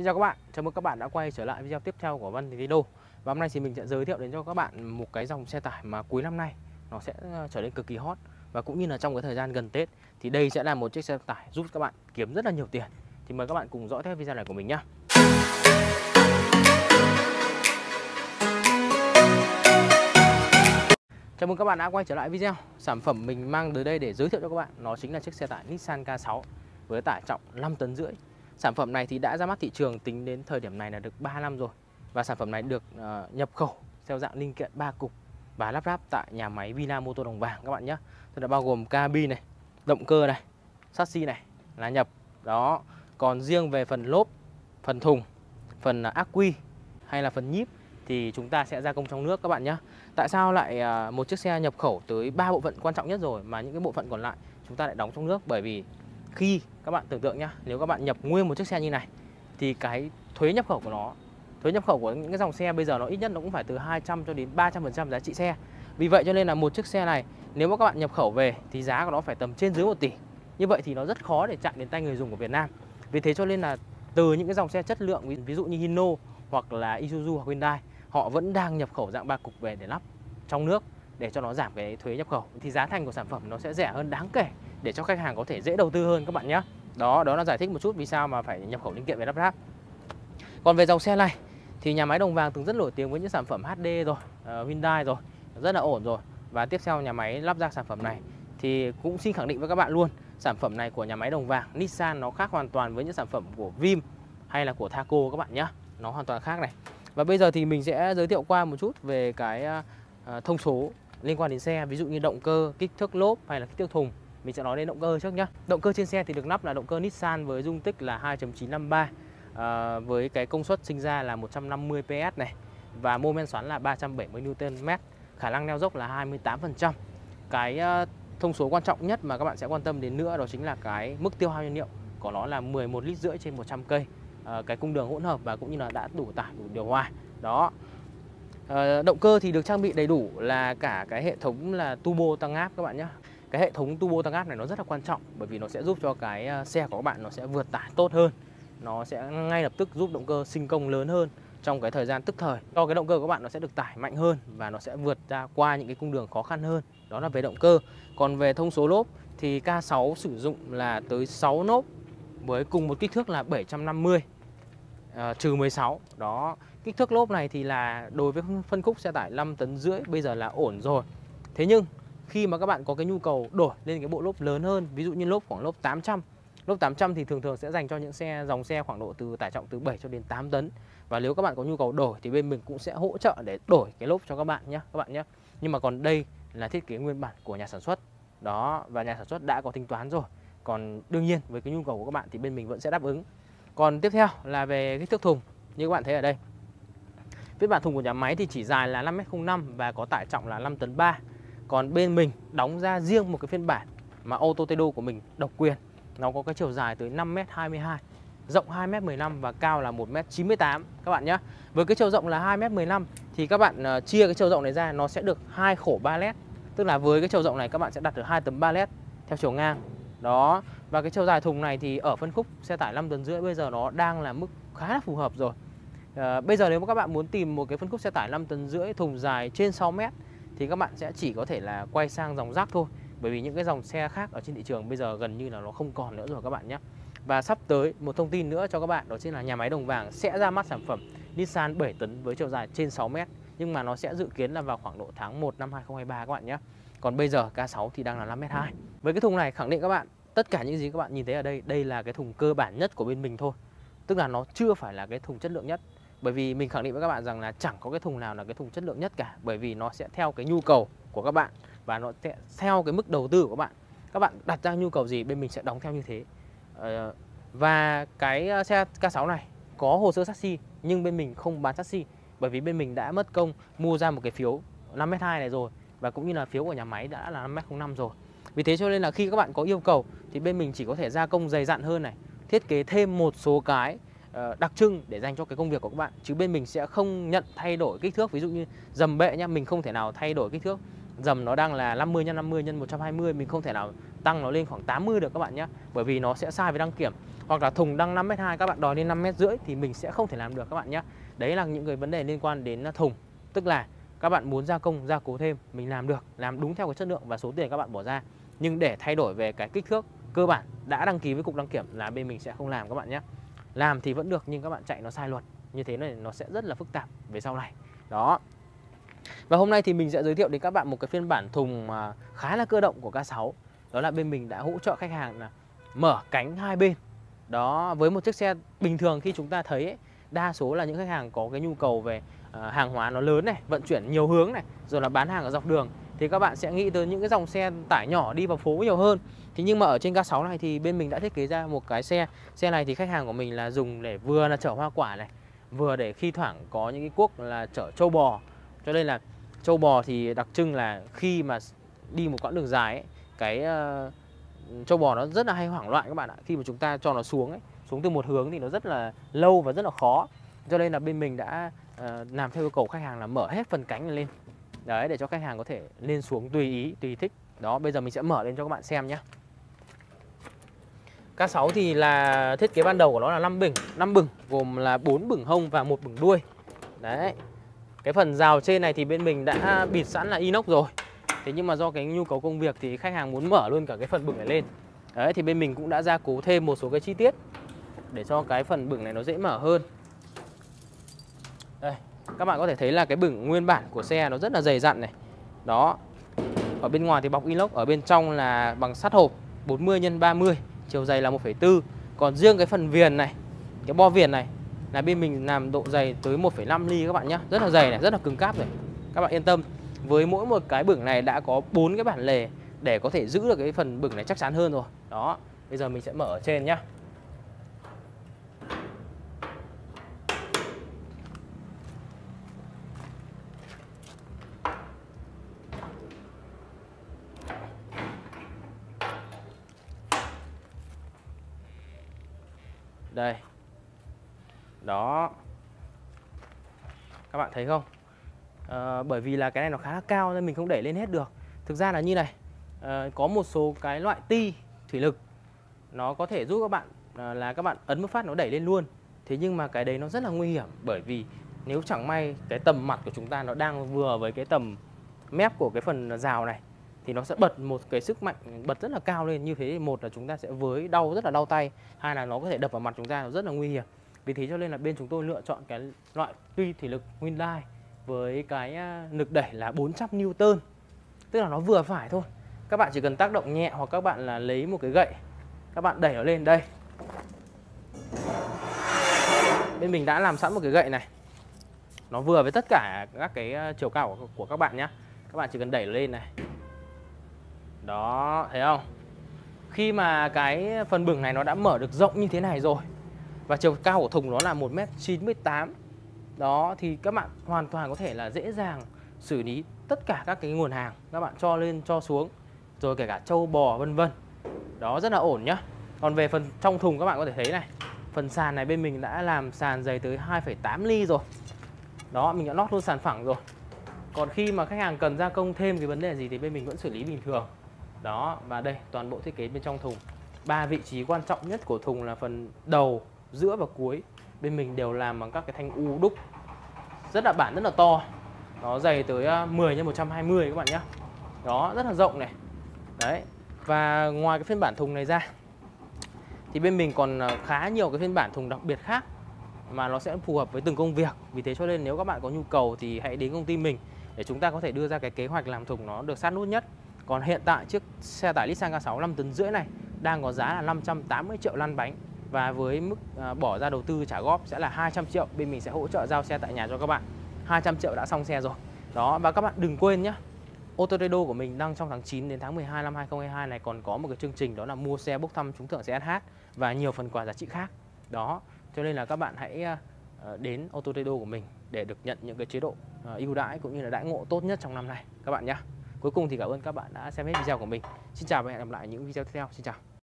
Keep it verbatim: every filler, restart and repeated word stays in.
Xin chào các bạn, chào mừng các bạn đã quay trở lại video tiếp theo của Văn Video. Và hôm nay thì mình sẽ giới thiệu đến cho các bạn một cái dòng xe tải mà cuối năm nay nó sẽ trở nên cực kỳ hot. Và cũng như là trong cái thời gian gần Tết thì đây sẽ là một chiếc xe tải giúp các bạn kiếm rất là nhiều tiền. Thì mời các bạn cùng dõi theo video này của mình nhé. Chào mừng các bạn đã quay trở lại video. Sản phẩm mình mang tới đây để giới thiệu cho các bạn nó chính là chiếc xe tải Nissan K sáu với tải trọng năm tấn rưỡi. Sản phẩm này thì đã ra mắt thị trường tính đến thời điểm này là được ba năm rồi. Và sản phẩm này được uh, nhập khẩu theo dạng linh kiện ba cục và lắp ráp tại nhà máy Vinamotor Đồng Vàng các bạn nhé. Nó đã bao gồm cabin này, động cơ này, chassis này là nhập. Đó, còn riêng về phần lốp, phần thùng, phần ắc quy hay là phần nhíp thì chúng ta sẽ gia công trong nước các bạn nhé. Tại sao lại uh, một chiếc xe nhập khẩu tới ba bộ phận quan trọng nhất rồi mà những cái bộ phận còn lại chúng ta lại đóng trong nước? Bởi vì khi các bạn tưởng tượng nhá, nếu các bạn nhập nguyên một chiếc xe như này thì cái thuế nhập khẩu của nó, thuế nhập khẩu của những cái dòng xe bây giờ nó ít nhất nó cũng phải từ hai trăm cho đến ba trăm phần trăm giá trị xe. Vì vậy cho nên là một chiếc xe này nếu mà các bạn nhập khẩu về thì giá của nó phải tầm trên dưới một tỷ. Như vậy thì nó rất khó để chạm đến tay người dùng của Việt Nam. Vì thế cho nên là từ những cái dòng xe chất lượng ví dụ như Hino hoặc là Isuzu hoặc Hyundai, họ vẫn đang nhập khẩu dạng ba cục về để lắp trong nước để cho nó giảm cái thuế nhập khẩu. Thì giá thành của sản phẩm nó sẽ rẻ hơn đáng kể để cho khách hàng có thể dễ đầu tư hơn các bạn nhé. Đó, đó là giải thích một chút vì sao mà phải nhập khẩu linh kiện về lắp ráp. Còn về dòng xe này thì nhà máy Đồng Vàng từng rất nổi tiếng với những sản phẩm hát đê rồi, uh, Hyundai rồi, rất là ổn rồi. Và tiếp theo nhà máy lắp ra sản phẩm này thì cũng xin khẳng định với các bạn luôn, sản phẩm này của nhà máy Đồng Vàng Nissan nó khác hoàn toàn với những sản phẩm của Vim hay là của Thaco các bạn nhé. Nó hoàn toàn khác này. Và bây giờ thì mình sẽ giới thiệu qua một chút về cái uh, thông số liên quan đến xe, ví dụ như động cơ, kích thước lốp hay là kích thước thùng. Mình sẽ nói đến động cơ trước nhé. Động cơ trên xe thì được lắp là động cơ Nissan với dung tích là hai chấm chín năm ba, à, với cái công suất sinh ra là một trăm năm mươi pê ét này và mô men xoắn là ba trăm bảy mươi niu-tơn mét, khả năng neo dốc là hai mươi tám phần trăm. Cái uh, thông số quan trọng nhất mà các bạn sẽ quan tâm đến nữa đó chính là cái mức tiêu hao nhiên liệu của nó là mười một lít rưỡi trên một trăm cây, à, cái cung đường hỗn hợp và cũng như là đã đủ tải, đủ điều hòa. Đó. À, động cơ thì được trang bị đầy đủ là cả cái hệ thống là turbo tăng áp các bạn nhé. Cái hệ thống turbo tăng áp này nó rất là quan trọng bởi vì nó sẽ giúp cho cái xe của các bạn nó sẽ vượt tải tốt hơn. Nó sẽ ngay lập tức giúp động cơ sinh công lớn hơn trong cái thời gian tức thời. Cho cái động cơ của các bạn nó sẽ được tải mạnh hơn và nó sẽ vượt ra qua những cái cung đường khó khăn hơn. Đó là về động cơ. Còn về thông số lốp thì K sáu sử dụng là tới sáu nốp với cùng một kích thước là bảy trăm năm mươi trừ mười sáu. Đó, kích thước lốp này thì là đối với phân khúc xe tải năm tấn rưỡi bây giờ là ổn rồi. Thế nhưng khi mà các bạn có cái nhu cầu đổi lên cái bộ lốp lớn hơn, ví dụ như lốp khoảng lốp tám trăm. Lốp tám trăm thì thường thường sẽ dành cho những xe dòng xe khoảng độ từ tải trọng từ bảy cho đến tám tấn. Và nếu các bạn có nhu cầu đổi thì bên mình cũng sẽ hỗ trợ để đổi cái lốp cho các bạn nhé, các bạn nhé. Nhưng mà còn đây là thiết kế nguyên bản của nhà sản xuất. Đó, và nhà sản xuất đã có tính toán rồi. Còn đương nhiên với cái nhu cầu của các bạn thì bên mình vẫn sẽ đáp ứng. Còn tiếp theo là về kích thước thùng như các bạn thấy ở đây. Phiên bản thùng của nhà máy thì chỉ dài là năm mét không năm và có tải trọng là năm tấn ba. Còn bên mình đóng ra riêng một cái phiên bản mà ô tô Tây Đô của mình độc quyền. Nó có cái chiều dài tới năm mét hai mươi hai, rộng hai mét mười lăm và cao là một mét chín mươi tám các bạn nhé. Với cái chiều rộng là hai mét mười lăm thì các bạn uh, chia cái chiều rộng này ra nó sẽ được hai khổ ba lét. Tức là với cái chiều rộng này các bạn sẽ đặt được hai tấm ba lét theo chiều ngang. Đó, và cái chiều dài thùng này thì ở phân khúc xe tải năm tấn rưỡi bây giờ nó đang là mức khá là phù hợp rồi. Uh, bây giờ nếu mà các bạn muốn tìm một cái phân khúc xe tải năm tấn rưỡi thùng dài trên sáu mét thì các bạn sẽ chỉ có thể là quay sang dòng rác thôi. Bởi vì những cái dòng xe khác ở trên thị trường bây giờ gần như là nó không còn nữa rồi các bạn nhé. Và sắp tới một thông tin nữa cho các bạn, đó chính là nhà máy Đồng Vàng sẽ ra mắt sản phẩm Nissan bảy tấn với chiều dài trên sáu mét. Nhưng mà nó sẽ dự kiến là vào khoảng độ tháng một năm hai nghìn không trăm hai mươi ba các bạn nhé. Còn bây giờ K sáu thì đang là năm mét hai. Với cái thùng này khẳng định các bạn, tất cả những gì các bạn nhìn thấy ở đây, đây là cái thùng cơ bản nhất của bên mình thôi. Tức là nó chưa phải là cái thùng chất lượng nhất. Bởi vì mình khẳng định với các bạn rằng là chẳng có cái thùng nào là cái thùng chất lượng nhất cả. Bởi vì nó sẽ theo cái nhu cầu của các bạn và nó sẽ theo cái mức đầu tư của các bạn. Các bạn đặt ra nhu cầu gì bên mình sẽ đóng theo như thế. Và cái xe K sáu này có hồ sơ chassis nhưng bên mình không bán chassis. Bởi vì bên mình đã mất công mua ra một cái phiếu năm mét hai này rồi. Và cũng như là phiếu của nhà máy đã là năm mét không năm rồi. Vì thế cho nên là khi các bạn có yêu cầu thì bên mình chỉ có thể gia công dày dặn hơn này, thiết kế thêm một số cái đặc trưng để dành cho cái công việc của các bạn. Chứ bên mình sẽ không nhận thay đổi kích thước. Ví dụ như dầm bệ nhá, mình không thể nào thay đổi kích thước. Dầm nó đang là năm mươi nhân năm mươi nhân một trăm hai mươi, mình không thể nào tăng nó lên khoảng tám mươi được các bạn nhé. Bởi vì nó sẽ sai với đăng kiểm. hoặc là thùng đăng năm mét hai các bạn đòi lên năm mét rưỡi thì mình sẽ không thể làm được các bạn nhé. Đấy là những cái vấn đề liên quan đến thùng, tức là các bạn muốn gia công, gia cố thêm, mình làm được, làm đúng theo cái chất lượng và số tiền các bạn bỏ ra. Nhưng để thay đổi về cái kích thước cơ bản đã đăng ký với cục đăng kiểm là bên mình sẽ không làm các bạn nhé. Làm thì vẫn được nhưng các bạn chạy nó sai luật, như thế này nó sẽ rất là phức tạp về sau này. Đó. Và hôm nay thì mình sẽ giới thiệu đến các bạn một cái phiên bản thùng khá là cơ động của K sáu. Đó là bên mình đã hỗ trợ khách hàng là mở cánh hai bên. Đó, với một chiếc xe bình thường khi chúng ta thấy ấy, đa số là những khách hàng có cái nhu cầu về à, hàng hóa nó lớn này, vận chuyển nhiều hướng này, rồi là bán hàng ở dọc đường, thì các bạn sẽ nghĩ tới những cái dòng xe tải nhỏ đi vào phố nhiều hơn. Thế nhưng mà ở trên K sáu này thì bên mình đã thiết kế ra một cái xe. Xe này thì khách hàng của mình là dùng để vừa là chở hoa quả này, vừa để khi thoảng có những cái cuốc là chở trâu bò. Cho nên là trâu bò thì đặc trưng là khi mà đi một quãng đường dài ấy, cái uh, trâu bò nó rất là hay hoảng loạn các bạn ạ. Khi mà chúng ta cho nó xuống ấy, xuống từ một hướng thì nó rất là lâu và rất là khó. Cho nên là bên mình đã uh, làm theo yêu cầu khách hàng là mở hết phần cánh lên. Đấy, để cho khách hàng có thể lên xuống tùy ý, tùy thích. Đó, bây giờ mình sẽ mở lên cho các bạn xem nhé. K sáu thì là thiết kế ban đầu của nó là năm bừng, năm bừng, gồm là bốn bừng hông và một bừng đuôi. Đấy. Cái phần rào trên này thì bên mình đã bịt sẵn là inox rồi. Thế nhưng mà do cái nhu cầu công việc thì khách hàng muốn mở luôn cả cái phần bừng này lên. Đấy, thì bên mình cũng đã gia cố thêm một số cái chi tiết để cho cái phần bừng này nó dễ mở hơn. Đây, các bạn có thể thấy là cái bừng nguyên bản của xe nó rất là dày dặn này. Đó. Ở bên ngoài thì bọc inox, ở bên trong là bằng sắt hộp bốn mươi nhân ba mươi, chiều dày là một phẩy bốn. Còn riêng cái phần viền này, cái bo viền này là bên mình làm độ dày tới một phẩy năm ly các bạn nhé. Rất là dày này, rất là cứng cáp rồi. Các bạn yên tâm, với mỗi một cái bửng này đã có bốn cái bản lề để có thể giữ được cái phần bửng này chắc chắn hơn rồi. Đó, bây giờ mình sẽ mở ở trên nhé. Đây. Đó. Các bạn thấy không? À, bởi vì là cái này nó khá là cao nên mình không đẩy lên hết được. Thực ra là như này, à, có một số cái loại ti thủy lực nó có thể giúp các bạn à, là các bạn ấn một phát nó đẩy lên luôn. Thế nhưng mà cái đấy nó rất là nguy hiểm, bởi vì nếu chẳng may cái tầm mặt của chúng ta nó đang vừa với cái tầm mép của cái phần rào này thì nó sẽ bật một cái sức mạnh bật rất là cao lên. Như thế thì một là chúng ta sẽ với đau, rất là đau tay, hai là nó có thể đập vào mặt chúng ta, nó rất là nguy hiểm. Vì thế cho nên là bên chúng tôi lựa chọn cái loại tuy thủy lực Hyundai với cái lực đẩy là bốn trăm Newton. Tức là nó vừa phải thôi. Các bạn chỉ cần tác động nhẹ, hoặc các bạn là lấy một cái gậy, các bạn đẩy nó lên đây. Bên mình đã làm sẵn một cái gậy này. Nó vừa với tất cả các cái chiều cao của các bạn nhé. Các bạn chỉ cần đẩy nó lên này. Đó, thấy không? Khi mà cái phần bừng này nó đã mở được rộng như thế này rồi, và chiều cao của thùng nó là một mét chín mươi tám. Đó, thì các bạn hoàn toàn có thể là dễ dàng xử lý tất cả các cái nguồn hàng. Các bạn cho lên, cho xuống, rồi kể cả trâu bò vân vân. Đó, rất là ổn nhá. Còn về phần trong thùng các bạn có thể thấy này, phần sàn này bên mình đã làm sàn dày tới hai phẩy tám ly rồi. Đó, mình đã lót luôn sàn phẳng rồi. Còn khi mà khách hàng cần gia công thêm cái vấn đề gì thì bên mình vẫn xử lý bình thường. Đó, và đây, toàn bộ thiết kế bên trong thùng. Ba vị trí quan trọng nhất của thùng là phần đầu, giữa và cuối. Bên mình đều làm bằng các cái thanh u đúc rất là bản, rất là to. Nó dày tới mười nhân một trăm hai mươi các bạn nhé. Đó, rất là rộng này. Đấy. Và ngoài cái phiên bản thùng này ra thì bên mình còn khá nhiều cái phiên bản thùng đặc biệt khác mà nó sẽ phù hợp với từng công việc. Vì thế cho nên nếu các bạn có nhu cầu thì hãy đến công ty mình để chúng ta có thể đưa ra cái kế hoạch làm thùng nó được sát nút nhất. Còn hiện tại chiếc xe tải Nissan K sáu năm tấn rưỡi này đang có giá là năm trăm tám mươi triệu lăn bánh. Và với mức bỏ ra đầu tư trả góp sẽ là hai trăm triệu. Bên mình sẽ hỗ trợ giao xe tại nhà cho các bạn. Hai trăm triệu đã xong xe rồi. Đó, và các bạn đừng quên nhé, ô tô Trader của mình đang trong tháng chín đến tháng mười hai năm hai nghìn không trăm hai mươi hai này còn có một cái chương trình, đó là mua xe bốc thăm trúng thưởng xe ét hát và nhiều phần quà giá trị khác. Đó, cho nên là các bạn hãy đến ô tô Trader của mình để được nhận những cái chế độ ưu đãi cũng như là đãi ngộ tốt nhất trong năm nay các bạn nhé. Cuối cùng thì cảm ơn các bạn đã xem hết video của mình. Xin chào và hẹn gặp lại những video tiếp theo. Xin chào.